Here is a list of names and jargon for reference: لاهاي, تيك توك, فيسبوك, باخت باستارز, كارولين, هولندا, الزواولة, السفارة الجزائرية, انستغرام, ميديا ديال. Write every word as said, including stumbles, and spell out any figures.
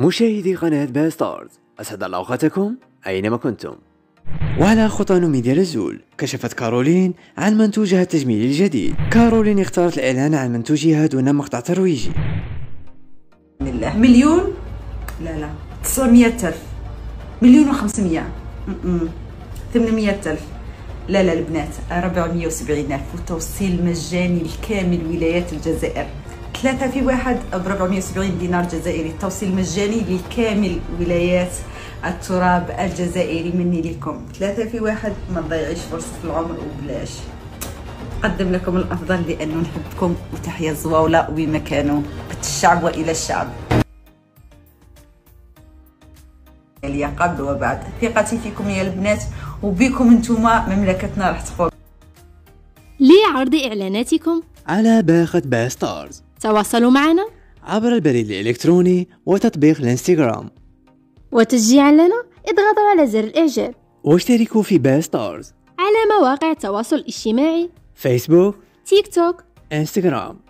مشاهدي قناة باخت باستارز، أسعد الله أوقاتكم أينما كنتم. وعلى خطى ميديا ديال، كشفت كارولين عن منتوجها التجميلي الجديد. كارولين اختارت الإعلان عن منتوجها دون مقطع ترويجي. مليون لا لا تسعمية ألف، مليون وخمسمية، ثمنمية ألف، لا لا البنات أربعمية وسبعين ألف، والتوصيل مجاني لكامل ولايات الجزائر. ثلاثة في واحد ب أربعمية وسبعين دينار جزائري، التوصيل مجاني لكامل ولايات التراب الجزائري مني لكم. ثلاثة في واحد، ما تضيعيش فرصة العمر وبلاش. أقدم لكم الأفضل لأنه نحبكم، وتحية الزواولة وما كانوا، بيت الشعب وإلى الشعب. قبل وبعد، ثقتي فيكم يا البنات وبيكم انتوما، مملكتنا راح تخرج. لعرض إعلاناتكم على باخت باستارز، تواصلوا معنا عبر البريد الإلكتروني وتطبيق الانستغرام، وتشجيعا لنا اضغطوا على زر الإعجاب، واشتركوا في باستارز على مواقع التواصل الاجتماعي فيسبوك، تيك توك، انستغرام.